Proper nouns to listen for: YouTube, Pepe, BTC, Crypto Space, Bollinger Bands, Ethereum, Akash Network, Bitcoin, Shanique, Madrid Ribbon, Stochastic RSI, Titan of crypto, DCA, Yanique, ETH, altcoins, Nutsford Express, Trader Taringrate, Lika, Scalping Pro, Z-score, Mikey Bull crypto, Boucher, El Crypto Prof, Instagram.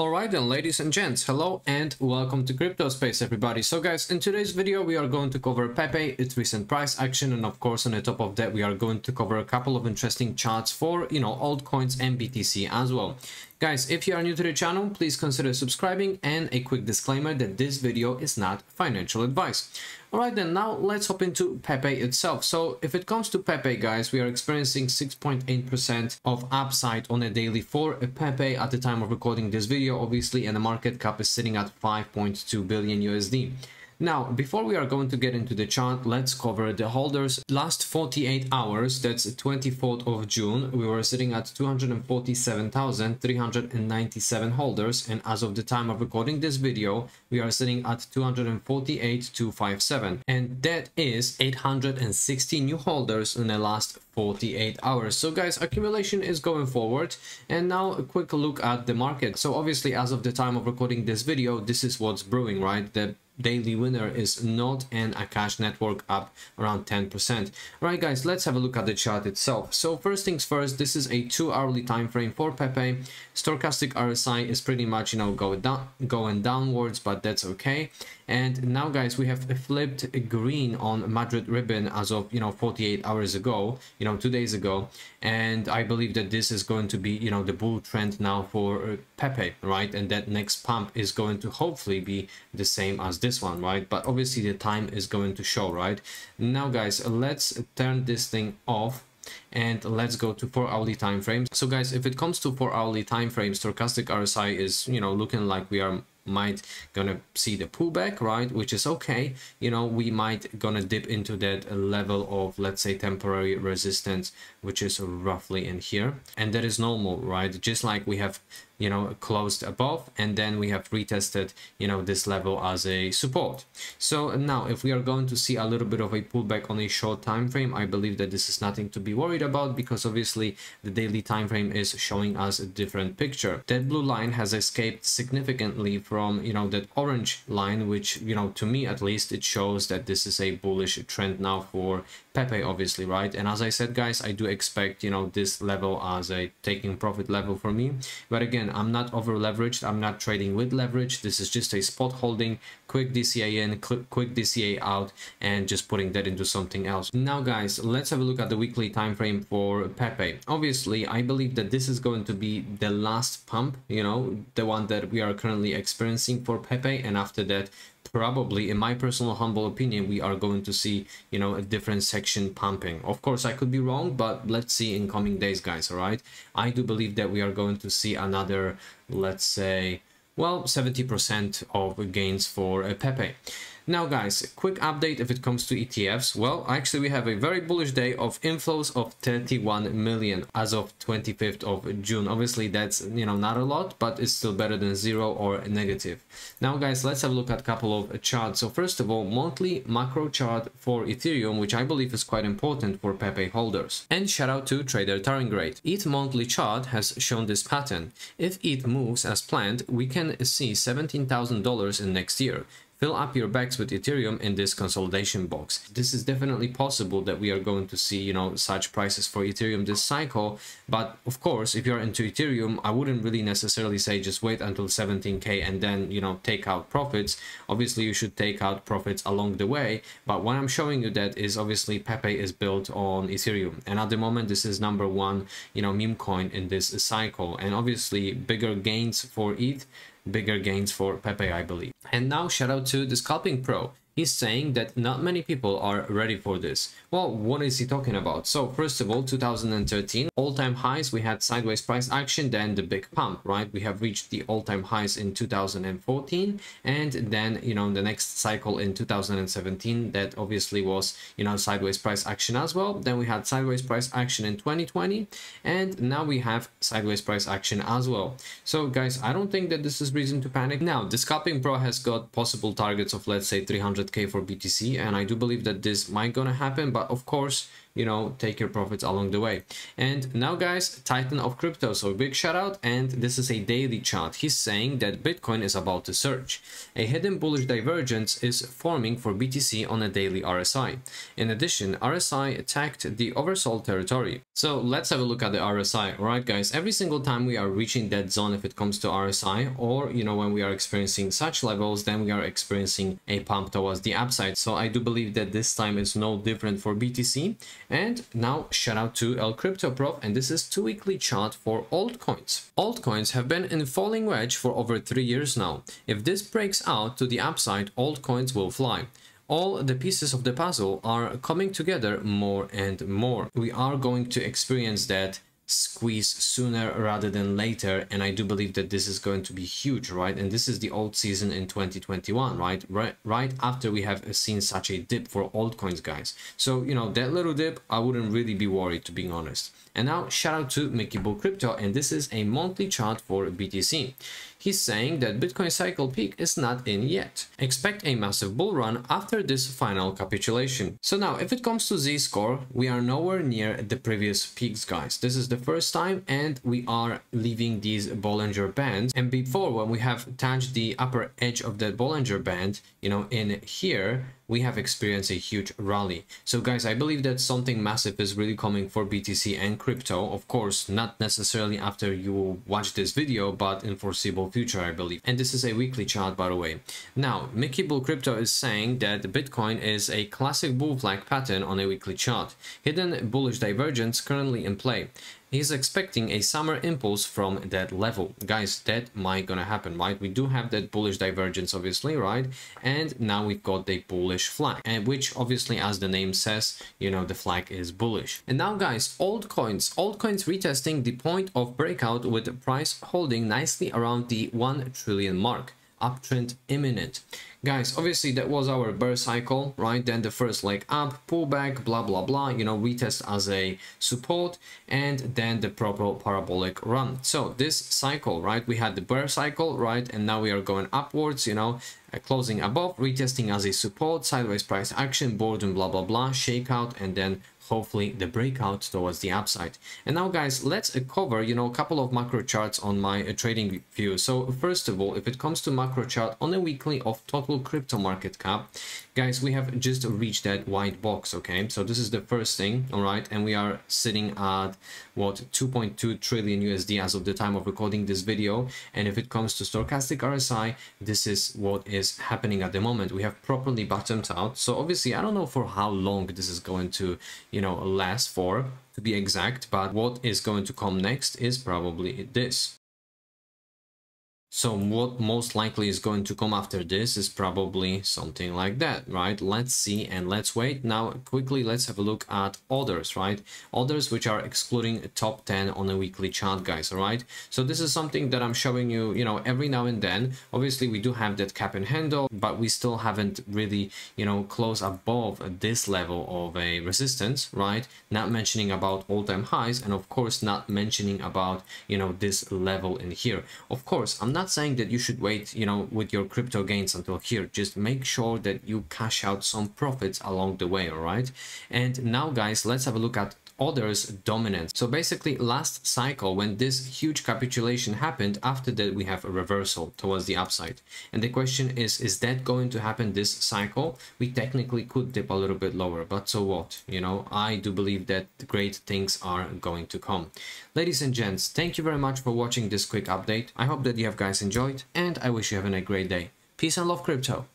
Alright then, ladies and gents, hello and welcome to Crypto Space, everybody. So guys, in today's video we are going to cover Pepe, its recent price action, and of course on the top of that we are going to cover a couple of interesting charts for, you know, altcoins and BTC as well. Guys, if you are new to the channel, please consider subscribing, and a quick disclaimer that this video is not financial advice. Alright then, now let's hop into Pepe itself. So if it comes to Pepe, guys, we are experiencing 6.8% of upside on a daily for Pepe at the time of recording this video, obviously, and the market cap is sitting at 5.2 billion USD. Now, before we are going to get into the chart, let's cover the holders. Last 48 hours, that's 24th of June, we were sitting at 247,397 holders, and as of the time of recording this video, we are sitting at 248,257, and that is 860 new holders in the last 48 hours. So guys, accumulation is going forward. And now a quick look at the market. So obviously, as of the time of recording this video, this is what's brewing, right? The daily winner is Node and Akash Network, up around 10%. Alright guys, let's have a look at the chart itself. So first things first, this is a 2-hourly time frame for Pepe. Stochastic RSI is pretty much, you know, going downwards, but that's okay. And now guys, we have flipped green on Madrid Ribbon as of, you know, 48 hours ago, you know, 2 days ago, and I believe that this is going to be, you know, the bull trend now for Pepe, right? And that next pump is going to hopefully be the same as this one, right? But obviously the time is going to show, right? Now guys, let's turn this thing off and let's go to 4-hourly time frames. So guys, if it comes to 4-hourly time frames, stochastic RSI is, you know, looking like we are might gonna see the pullback, right? Which is okay. You know, we might gonna dip into that level of, let's say, temporary resistance, which is roughly in here, and that is normal, right? Just like we have, you know, closed above, and then we have retested, you know, this level as a support. So now if we are going to see a little bit of a pullback on a short time frame, I believe that this is nothing to be worried about, because obviously the daily time frame is showing us a different picture. That blue line has escaped significantly from, you know, that orange line, which, you know, to me at least, it shows that this is a bullish trend now for Pepe, obviously, right? And as I said guys, I do expect, you know, this level as a taking profit level for me, but again, I'm not over leveraged, I'm not trading with leverage. This is just a spot holding, quick DCA in, quick DCA out, and just putting that into something else. Now guys, let's have a look at the weekly time frame for Pepe. Obviously, I believe that this is going to be the last pump, you know, the one that we are currently experiencing for Pepe, and after that, probably, in my personal humble opinion, we are going to see, you know, a different section pumping. Of course, I could be wrong, but let's see in coming days, guys, all right? I do believe that we are going to see another, let's say, well, 70% of gains for Pepe. Now guys, quick update if it comes to ETFs. Well, actually we have a very bullish day of inflows of 31 million as of 25th of June. Obviously that's, you know, not a lot, but it's still better than zero or negative. Now guys, let's have a look at a couple of charts. So first of all, monthly macro chart for Ethereum, which I believe is quite important for Pepe holders. And shout out to Trader Taringrate. ETH monthly chart has shown this pattern. If ETH moves as planned, we can see $17,000 in next year. Fill up your bags with Ethereum in this consolidation box. This is definitely possible that we are going to see, you know, such prices for Ethereum this cycle. But of course, if you're into Ethereum, I wouldn't really necessarily say just wait until 17K and then, you know, take out profits. Obviously, you should take out profits along the way. But what I'm showing you that is obviously Pepe is built on Ethereum. And at the moment, this is number one, you know, meme coin in this cycle. And obviously, bigger gains for ETH, bigger gains for Pepe, I believe. And now shout out to the Scalping Pro. He's saying that not many people are ready for this. Well, what is he talking about? So first of all, 2013 all-time highs, we had sideways price action, then the big pump, right? We have reached the all-time highs in 2014, and then, you know, the next cycle in 2017, that obviously was, you know, sideways price action as well. Then we had sideways price action in 2020, and now we have sideways price action as well. So guys, I don't think that this is reason to panic. Now the Scalping Pro has got possible targets of, let's say, 300K for BTC, and I do believe that this might gonna happen, but of course, you know, take your profits along the way. And now, guys, Titan of Crypto, so big shout out. And this is a daily chart. He's saying that Bitcoin is about to surge. A hidden bullish divergence is forming for BTC on a daily RSI. In addition, RSI attacked the oversold territory. So let's have a look at the RSI. All right, guys, every single time we are reaching that zone, if it comes to RSI, or you know, when we are experiencing such levels, then we are experiencing a pump towards the upside. So I do believe that this time is no different for BTC. And now shout out to El Crypto Prof, and this is 2-weekly chart for altcoins. Altcoins have been in falling wedge for over 3 years now. If this breaks out to the upside, altcoins will fly. All the pieces of the puzzle are coming together more and more. We are going to experience that squeeze sooner rather than later, and I do believe that this is going to be huge, right? And this is the alt season in 2021, right after we have seen such a dip for altcoins, guys. So you know, that little dip, I wouldn't really be worried, to be honest. And now shout out to Mikey Bull Crypto, and this is a monthly chart for BTC. He's saying that Bitcoin cycle peak is not in yet. Expect a massive bull run after this final capitulation. So now, if it comes to Z-score, we are nowhere near the previous peaks, guys. This is the first time, and we are leaving these Bollinger Bands. And before, when we have touched the upper edge of the Bollinger Band, you know, in here, we have experienced a huge rally. So guys, I believe that something massive is really coming for BTC and crypto. Of course, not necessarily after you watch this video, but in foreseeable future, I believe. And this is a weekly chart, by the way. Now, Mikey Bull Crypto is saying that Bitcoin is a classic bull flag pattern on a weekly chart. Hidden bullish divergence currently in play. He's expecting a summer impulse from that level. Guys, that might gonna happen, right? We do have that bullish divergence, obviously, right? And now we've got the bullish flag, and which obviously, as the name says, you know, the flag is bullish. And now, guys, altcoins retesting the point of breakout with the price holding nicely around the 1 trillion mark. Uptrend imminent. Guys, obviously that was our bear cycle, right? Then the first leg up, pullback, blah blah blah, you know, retest as a support, and then the proper parabolic run. So this cycle, right, we had the bear cycle, right, and now we are going upwards, you know, closing above, retesting as a support, sideways price action, boredom, blah blah blah, shakeout, and then hopefully the breakout towards the upside. And now, guys, let's cover, you know, a couple of macro charts on my trading view. So first of all, if it comes to macro chart on a weekly of total crypto market cap, guys, we have just reached that white box. Okay, so this is the first thing, all right, and we are sitting at what, 2.2 trillion USD as of the time of recording this video. And if it comes to stochastic RSI, this is what is happening at the moment. We have properly bottomed out. So obviously, I don't know for how long this is going to, you know, last for, to be exact, but what is going to come next is probably this. So what most likely is going to come after this is probably something like that, right? Let's see and let's wait. Now quickly, let's have a look at others, right? Others, which are excluding top 10 on a weekly chart, guys. All right, so this is something that I'm showing you, you know, every now and then. Obviously, we do have that cap and handle, but we still haven't really, you know, closed above this level of a resistance, right? Not mentioning about all-time highs, and of course not mentioning about, you know, this level in here. Of course, I'm not saying that you should wait, you know, with your crypto gains until here. Just make sure that you cash out some profits along the way, all right? And now, guys, let's have a look at others dominance. So basically, last cycle, when this huge capitulation happened, after that we have a reversal towards the upside. And the question is that going to happen this cycle? We technically could dip a little bit lower, but so what, you know? I do believe that great things are going to come. Ladies and gents, thank you very much for watching this quick update. I hope that you have guys enjoyed, and I wish you having a great day. Peace and love, crypto.